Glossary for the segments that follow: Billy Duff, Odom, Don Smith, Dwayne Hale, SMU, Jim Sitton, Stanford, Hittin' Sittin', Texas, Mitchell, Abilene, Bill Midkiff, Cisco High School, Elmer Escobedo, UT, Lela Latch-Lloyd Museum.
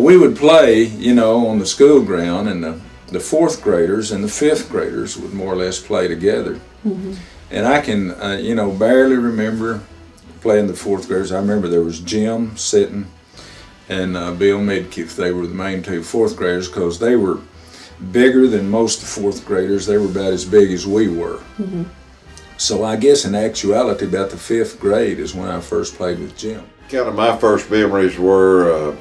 Well, we would play, you know, on the school ground, and the fourth graders and the fifth graders would more or less play together. Mm-hmm. And I can, you know, barely remember playing the fourth graders. I remember there was Jim Sitton and Bill Midkiff. They were the main two fourth graders because they were bigger than most fourth graders. They were about as big as we were. Mm-hmm. So I guess in actuality about the fifth grade is when I first played with Jim. Kind of my first memories were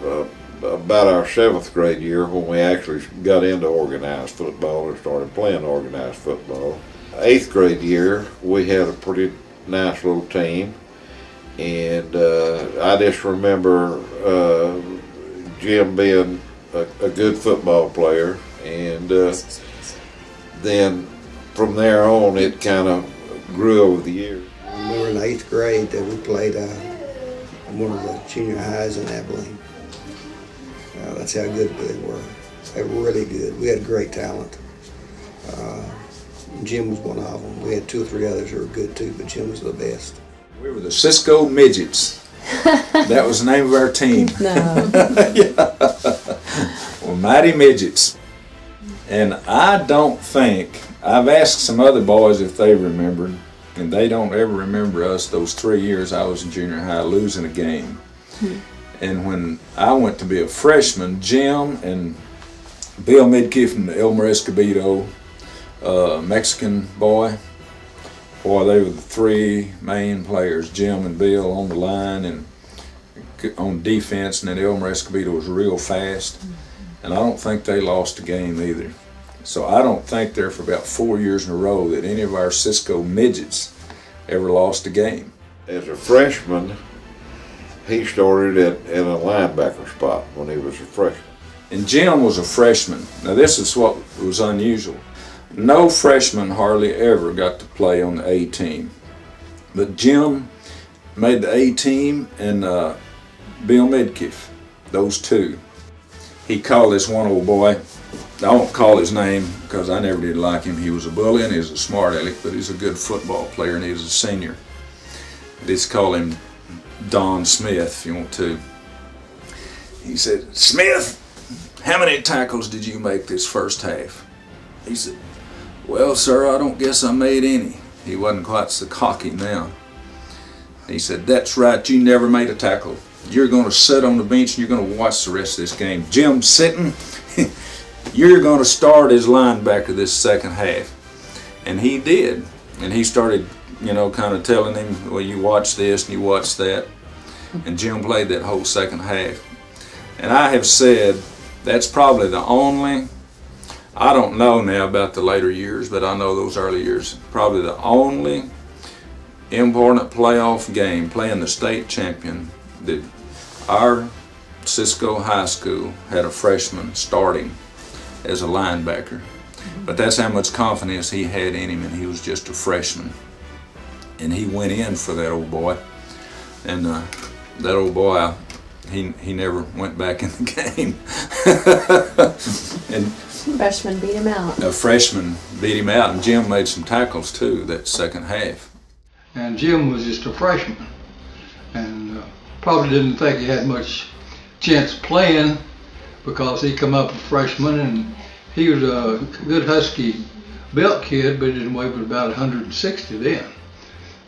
about our seventh grade year when we actually got into organized football and started playing organized football. Eighth grade year we had a pretty nice little team, and I just remember Jim being a good football player, and then from there on it kind of grew over the years. I remember in eighth grade that we played one of the junior highs in Abilene. That's how good they were. They were really good. We had great talent. Jim was one of them. We had two or three others who were good too, but Jim was the best. We were the Cisco Midgets. That was the name of our team. No. Yeah. Well, Mighty Midgets. And I don't think, I've asked some other boys if they remembered, and they don't ever remember us those 3 years I was in junior high losing a game. And when I went to be a freshman, Jim and Bill Midkiff and Elmer Escobedo, Mexican boy, they were the three main players, Jim and Bill on the line and on defense, and then Elmer Escobedo was real fast. And I don't think they lost a game either. So I don't think there for about 4 years in a row that any of our Cisco Midgets ever lost a game. As a freshman, he started at a linebacker spot when he was a freshman. And Jim was a freshman. Now this is what was unusual. No freshman hardly ever got to play on the A team. But Jim made the A team, and Bill Midkiff, those two. He called this one old boy, I won't call his name because I never did like him. He was a bully and he was a smart aleck, but he's a good football player and he was a senior. Let's call him Don Smith if you want to. He said, "Smith, how many tackles did you make this first half?" He said, "Well, sir, I don't guess I made any." He wasn't quite so cocky now. He said, "That's right, you never made a tackle. You're going to sit on the bench and you're going to watch the rest of this game. Jim Sitton, you're going to start as linebacker this second half." And he did. And he started, you know, kind of telling him, "Well, you watch this and you watch that." And Jim played that whole second half. And I have said that's probably the only, I don't know now about the later years, but I know those early years, probably the only important playoff game playing the state champion that our Cisco High School had a freshman starting as a linebacker. But that's how much confidence he had in him, and he was just a freshman. And he went in for that old boy, and that old boy, he never went back in the game. And freshman beat him out. A freshman beat him out, and Jim made some tackles too that second half. And Jim was just a freshman, and probably didn't think he had much chance playing because he come up a freshman, and he was a good husky built kid, but he didn't weigh but about 160 then,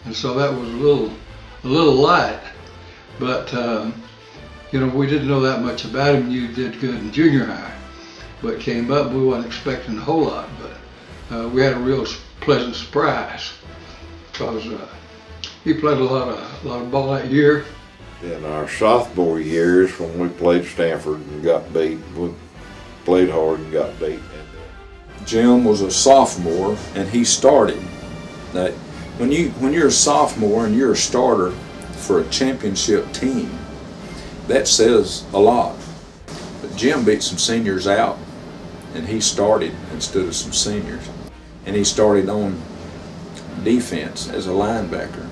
and so that was a little light. But you know, we didn't know that much about him. You did good in junior high, but came up, we weren't expecting a whole lot, but we had a real pleasant surprise because he played a lot of ball that year. In our sophomore years, when we played Stanford and got beat, we played hard and got beat. Jim was a sophomore and he started. Now, when you're a sophomore and you're a starter for a championship team, that says a lot. But Jim beat some seniors out, and he started instead of some seniors. And he started on defense as a linebacker.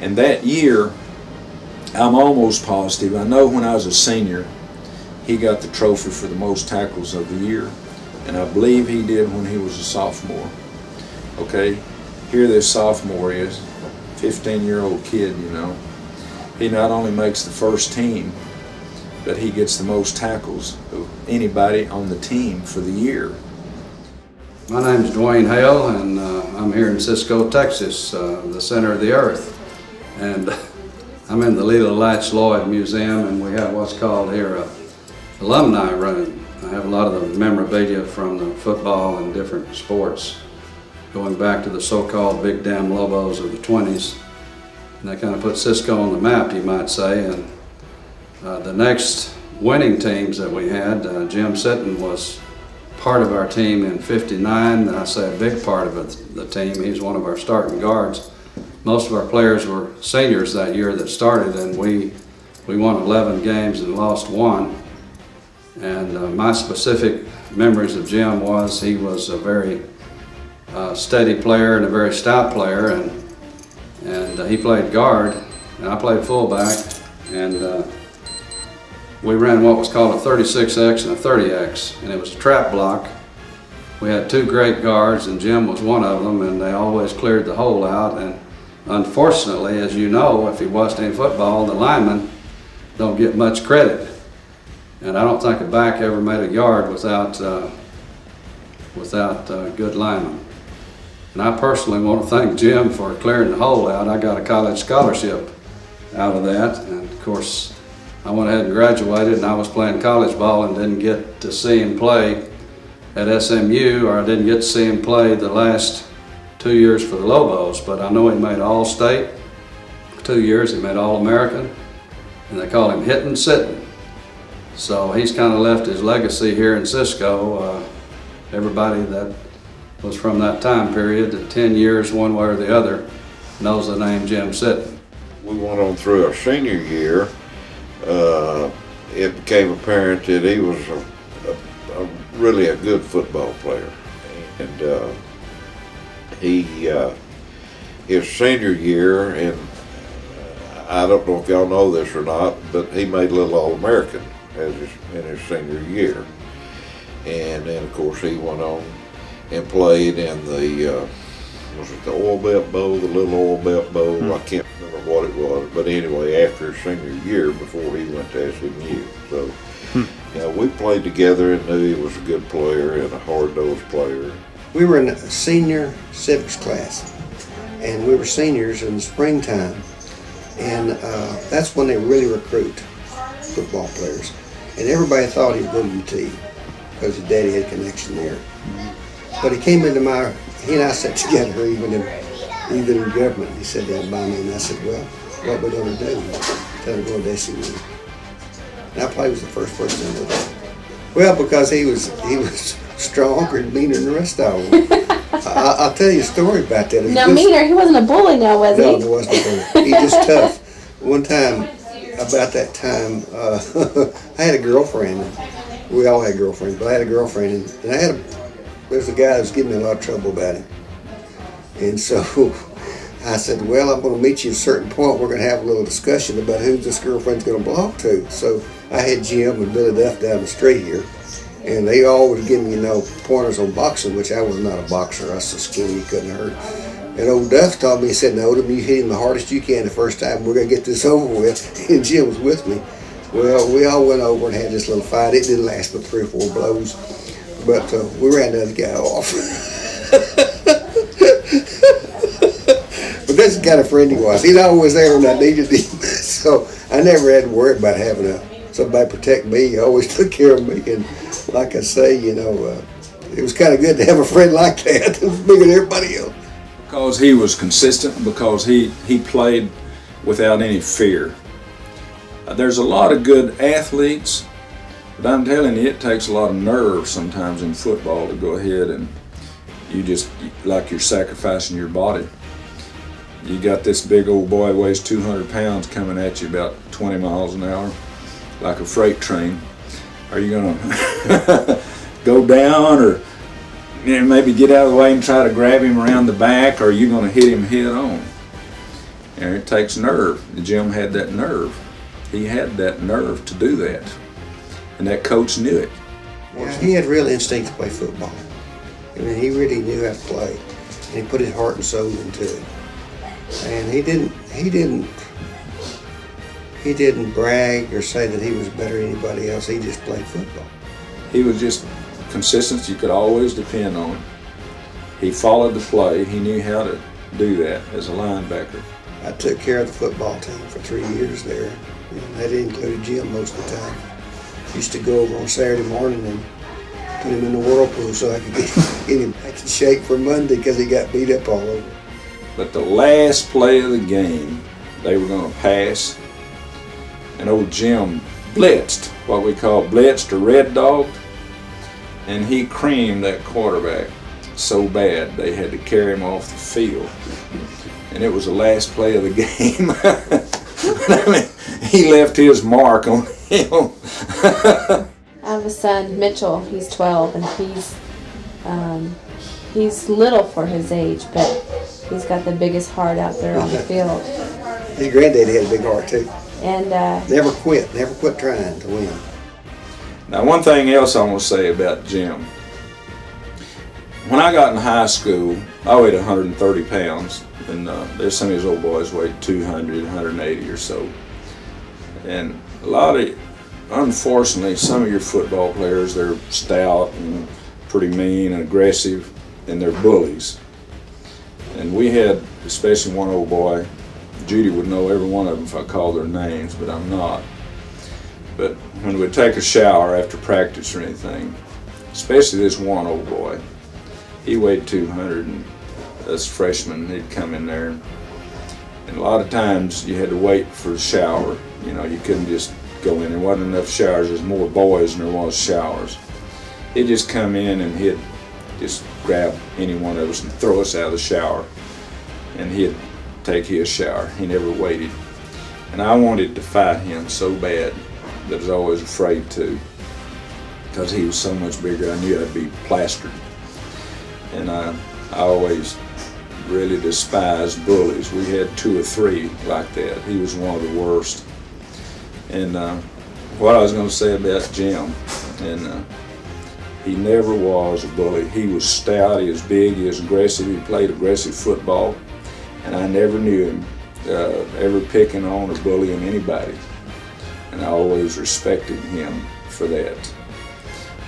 And that year, I'm almost positive, I know when I was a senior, he got the trophy for the most tackles of the year. And I believe he did when he was a sophomore. Okay, here this sophomore is, 15-year-old kid, you know. He not only makes the first team, but he gets the most tackles of anybody on the team for the year. My name's Dwayne Hale, and I'm here in Cisco, Texas, the center of the earth. And I'm in the Lela Latch-Lloyd Museum, and we have what's called here an alumni room. I have a lot of the memorabilia from the football and different sports, going back to the so-called Big Damn Lobos of the 20s. And that kind of put Cisco on the map, you might say. And the next winning teams that we had, Jim Sitton was part of our team in '59, and I say a big part of it, the team. He's one of our starting guards. Most of our players were seniors that year that started, and we won 11 games and lost one. And my specific memories of Jim was he was a very steady player and a very stout player, and he played guard, and I played fullback, and we ran what was called a 36X and a 30X, and it was a trap block. We had two great guards, and Jim was one of them, and they always cleared the hole out. And unfortunately, as you know, if you watched any football, the linemen don't get much credit. And I don't think a back ever made a yard without good linemen. And I personally want to thank Jim for clearing the hole out. I got a college scholarship out of that, and of course, I went ahead and graduated, and I was playing college ball and didn't get to see him play at SMU, or I didn't get to see him play the last 2 years for the Lobos, but I know he made All-State. 2 years he made All-American, and they call him Hittin' Sittin'. So he's kind of left his legacy here in Cisco. Everybody that was from that time period, the 10 years one way or the other, knows the name Jim Sitton. We went on through our senior year. It became apparent that he was really a good football player, and his senior year, and I don't know if y'all know this or not, but he made Little All-American in his senior year, and then of course he went on and played in the was it the Oil Belt Bowl, the Little Oil Belt Bowl? I can't remember what it was, but anyway, after his senior year, before he went to SMU. So, you know, we played together and knew he was a good player and a hard-nosed player. We were in a senior civics class, and we were seniors in the springtime, and that's when they really recruit football players. And everybody thought he'd go to UT because his daddy had a connection there. But he came into my... He and I sat together, even in government. He said that by me, and I said, well, what we gonna do? Tell him to go to SMU. And I probably was the first person to do that. Well, because he was stronger and meaner than the rest of them. I'll tell you a story about that. Now, meaner, he wasn't a bully now, was he? No, he wasn't a bully. He was just tough. One time, about that time, I had a girlfriend. We all had girlfriends, but I had a girlfriend, and I had a... There's a guy that was giving me a lot of trouble about him. And so I said, well, I'm going to meet you at a certain point. We're going to have a little discussion about who this girlfriend's going to belong to. So I had Jim and Billy Duff down the street here. And they all were giving me, you know, pointers on boxing, which I was not a boxer. I was so skinny, you couldn't hurt. And old Duff taught me, he said, no, Odom, you hit him the hardest you can the first time. We're going to get this over with. And Jim was with me. Well, we all went over and had this little fight. It didn't last but 3 or 4 blows. But we ran the other guy off. But that's the kind of friend he was. He's always there when I needed him. So I never had to worry about having somebody protect me. He always took care of me. And like I say, you know, it was kind of good to have a friend like that, bigger than everybody else. Because he was consistent, because he played without any fear. There's a lot of good athletes, but I'm telling you, it takes a lot of nerve sometimes in football to go ahead and you just, like you're sacrificing your body. You got this big old boy, weighs 200 pounds, coming at you about 20 miles an hour, like a freight train. Are you going to go down, or maybe get out of the way and try to grab him around the back, or are you going to hit him head on? And it takes nerve. Jim had that nerve. He had that nerve to do that. And that coach knew it. Yeah, he had real instinct to play football. I mean, he really knew how to play, and he put his heart and soul into it. And he didn't He didn't brag or say that he was better than anybody else. He just played football. He was just consistent. You could always depend on him. He followed the play. He knew how to do that as a linebacker. I took care of the football team for 3 years there. And that included Jim most of the time. Used to go over on Saturday morning and put him in the whirlpool so I could get him back in shape for Monday because he got beat up all over. But the last play of the game, they were going to pass. And old Jim blitzed, what we call blitzed or red dog, and he creamed that quarterback so bad they had to carry him off the field. And it was the last play of the game. I mean, he left his mark on him. I have a son, Mitchell. He's 12, and he's little for his age, but he's got the biggest heart out there on the field. His granddaddy had a big heart too. And never quit trying to win. Now, one thing else I want to say about Jim. When I got in high school, I weighed 130 pounds, and there's some of these old boys weighed 200, 180 or so. And a lot of, unfortunately, some of your football players, they're stout and pretty mean and aggressive, and they're bullies. And we had, especially one old boy, Judy would know every one of them if I called their names, but I'm not. But when we'd take a shower after practice or anything, especially this one old boy, he weighed 200, and as a freshman, he'd come in there. And a lot of times you had to wait for the shower. You know, you couldn't just go in. There wasn't enough showers. There's more boys than there was showers. He'd just come in and he'd just grab any one of us and throw us out of the shower. And he'd take his shower. He never waited. And I wanted to fight him so bad that I was always afraid to, because he was so much bigger. I knew I'd be plastered. And I always really despised bullies. We had 2 or 3 like that. He was one of the worst. And what I was going to say about Jim, and he never was a bully. He was stout, he was big, he was aggressive, he played aggressive football. And I never knew him ever picking on or bullying anybody. And I always respected him for that.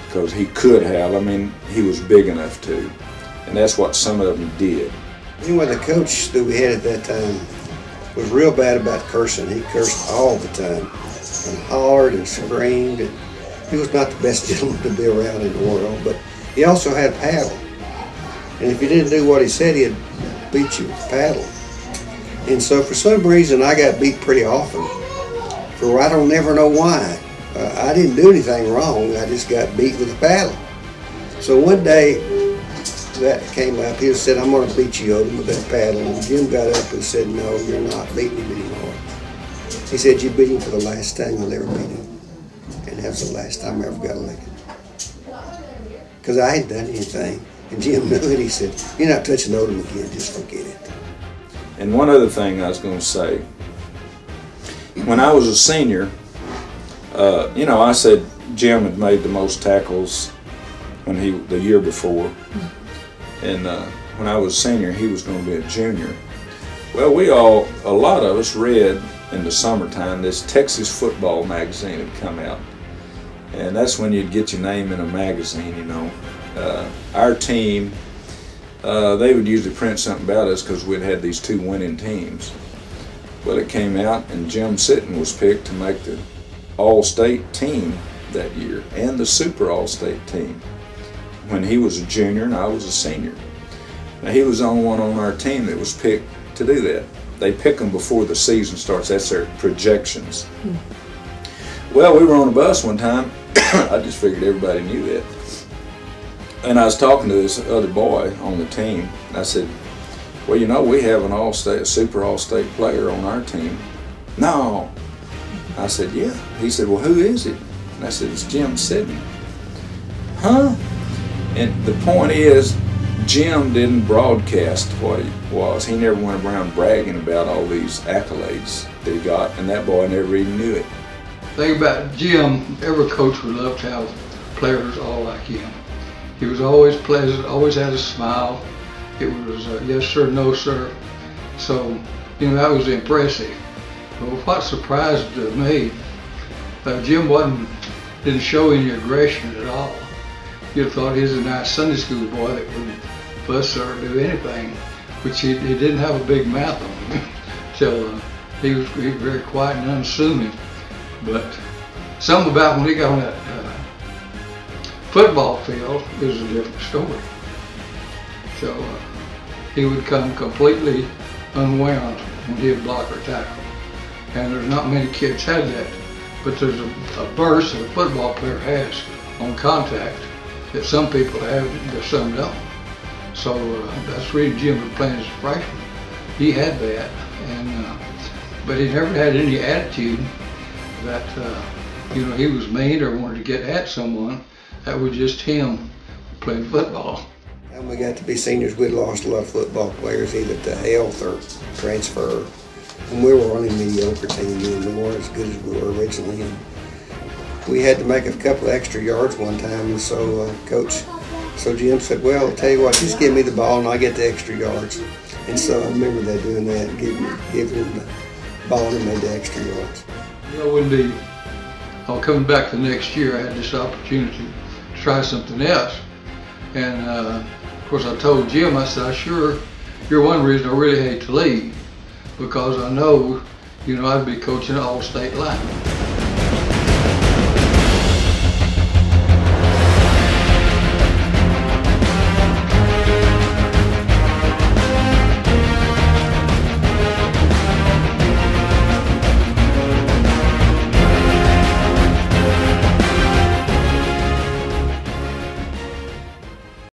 Because he could have, I mean, he was big enough to. And that's what some of them did. You know, the coach that we had at that time was real bad about cursing. He cursed all the time and hollered and screamed. And he was not the best gentleman to be around in the world, but he also had a paddle. And if you didn't do what he said, he'd beat you with a paddle. And so for some reason, I got beat pretty often. For I don't ever know why. I didn't do anything wrong. I just got beat with a paddle. So one day, that came up. He said, "I'm going to beat you, Odom, with that paddle." And Jim got up and said, "No, you're not beating him anymore." He said, "You beat him for the last time you'll ever beat him." And that was the last time I ever got elected. Because I hadn't done anything. And Jim knew it. He said, "You're not touching Odom again, just forget it." And one other thing I was going to say, when I was a senior, you know, I said Jim had made the most tackles when the year before. And when I was a senior, he was going to be a junior. Well, a lot of us read in the summertime, this Texas football magazine had come out. And that's when you'd get your name in a magazine, you know. Our team, they would usually print something about us because we'd had these 2 winning teams. Well, it came out and Jim Sitton was picked to make the All-State team that year and the Super All-State team when he was a junior and I was a senior. Now, he was the only one on our team that was picked to do that. They pick them before the season starts. That's their projections. Well, we were on a bus one time. I just figured everybody knew that. And I was talking to this other boy on the team, and I said, "Well, you know, we have an all-state, a super all-state player on our team." "No." I said, "Yeah." He said, "Well, who is it?" And I said, "It's Jim Sitton." "Huh?" And the point is, Jim didn't broadcast what he was. He never went around bragging about all these accolades that he got, and that boy never even knew it. Think about Jim, every coach would love to have players all like him. He was always pleasant, always had a smile. It was yes sir, no sir. So, you know, that was impressive. Well, what surprised me, Jim didn't show any aggression at all. You'd thought he was a nice Sunday school boy that wouldn't fuss or do anything, which he didn't have a big mouth on him. So he was very quiet and unassuming. But something about when he got on that football field is a different story. So he would come completely unwound when he would block or tackle. And there's not many kids had that. But there's a burst that a football player has on contact that some people have that some don't. So that's the reason Jim was playing as a freshman. He had that, and but he never had any attitude that he was mean or wanted to get at someone. That was just him playing football. When we got to be seniors, we lost a lot of football players either to health or transfer. And we were only a mediocre team then. We weren't as good as we were originally. And we had to make a couple of extra yards one time, and so Jim said, well, I'll tell you what, just give me the ball and I'll get the extra yards. And so I remember they doing that, giving him the ball and made the extra yards. You know, when coming back the next year, I had this opportunity to try something else. And of course I told Jim, I said, sure, you're one reason I really hate to leave, because I know, I'd be coaching all-state linemen.